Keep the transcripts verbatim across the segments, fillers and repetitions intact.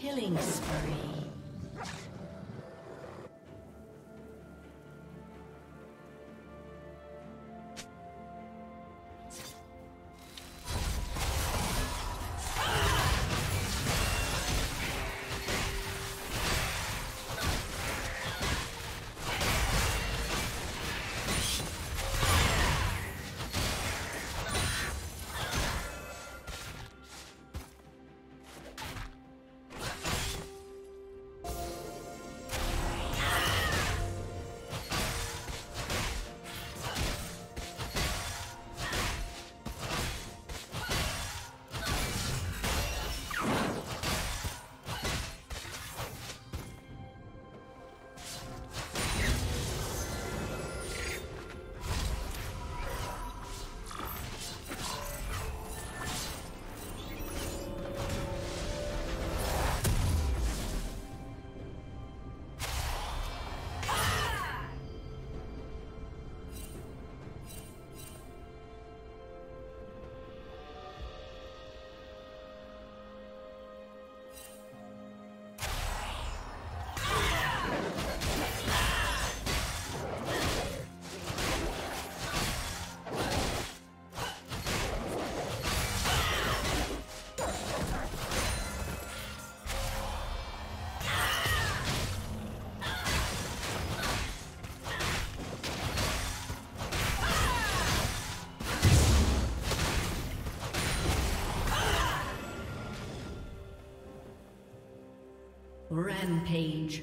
Killing spree. Rampage.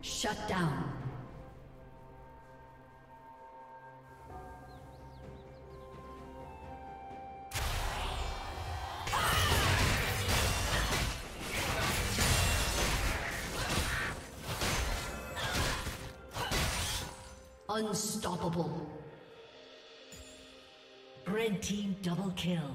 Shut down. Unstoppable. Red team double kill.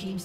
team's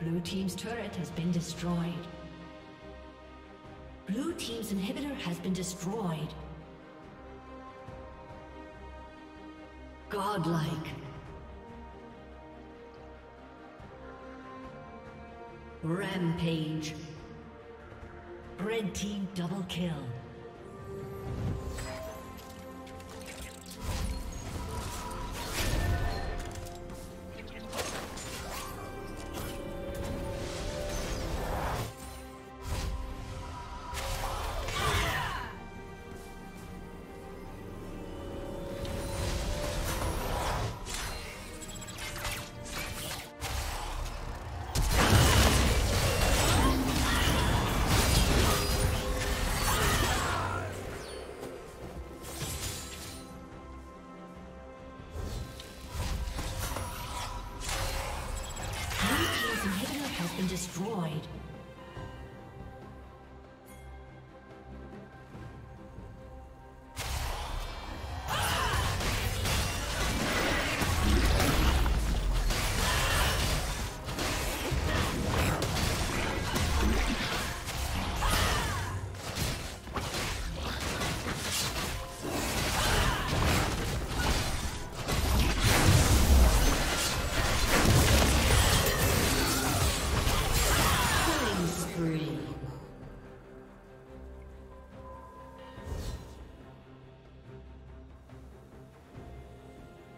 Blue team's turret has been destroyed. Blue team's inhibitor has been destroyed. Godlike. Rampage. Red team double kill. Destroyed.